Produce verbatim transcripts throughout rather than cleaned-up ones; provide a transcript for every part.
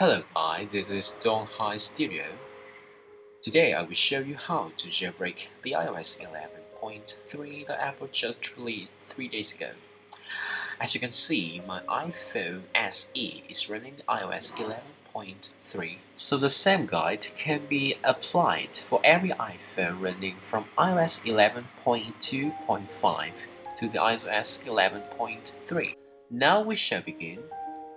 Hello guys, this is Donghai Studio. Today I will show you how to jailbreak the i O S eleven point three that Apple just released three days ago. As you can see, my iPhone S E is running i O S eleven point three, so the same guide can be applied for every iPhone running from i O S eleven point two point five to the i O S eleven point three. Now we shall begin.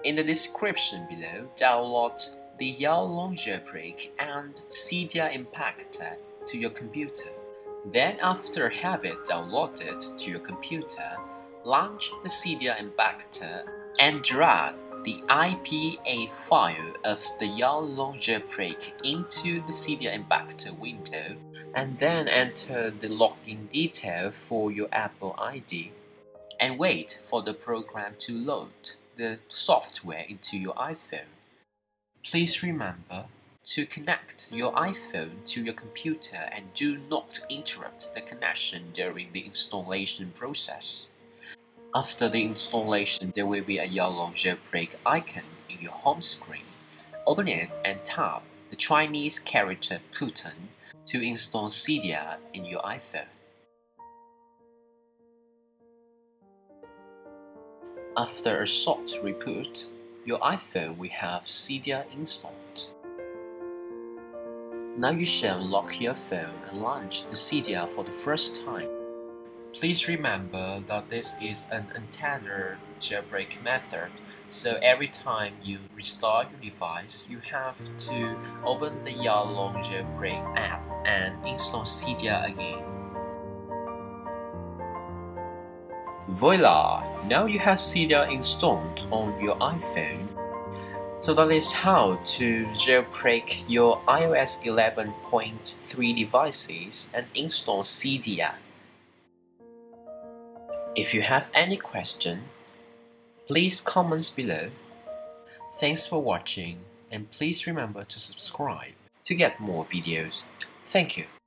In the description below, download the Yalong jailbreak and Cydia Impactor to your computer. Then after have it downloaded to your computer, launch the Cydia Impactor and drag the I P A file of the Yalong jailbreak into the Cydia Impactor window and then enter the login detail for your Apple I D and wait for the program to load the software into your iPhone. Please remember to connect your iPhone to your computer and do not interrupt the connection during the installation process. After the installation, there will be a Yalong jailbreak icon in your home screen. Open it and tap the Chinese character Putin to install Cydia in your iPhone. After a short reboot, your iPhone will have Cydia installed. Now you shall unlock your phone and launch the Cydia for the first time. Please remember that this is an untethered jailbreak method, so every time you restart your device, you have to open the Yalong jailbreak app and install Cydia again. Voila! Now you have Cydia installed on your iPhone. So that is how to jailbreak your i O S eleven point three devices and install Cydia. If you have any question, please comment below. Thanks for watching and please remember to subscribe to get more videos. Thank you.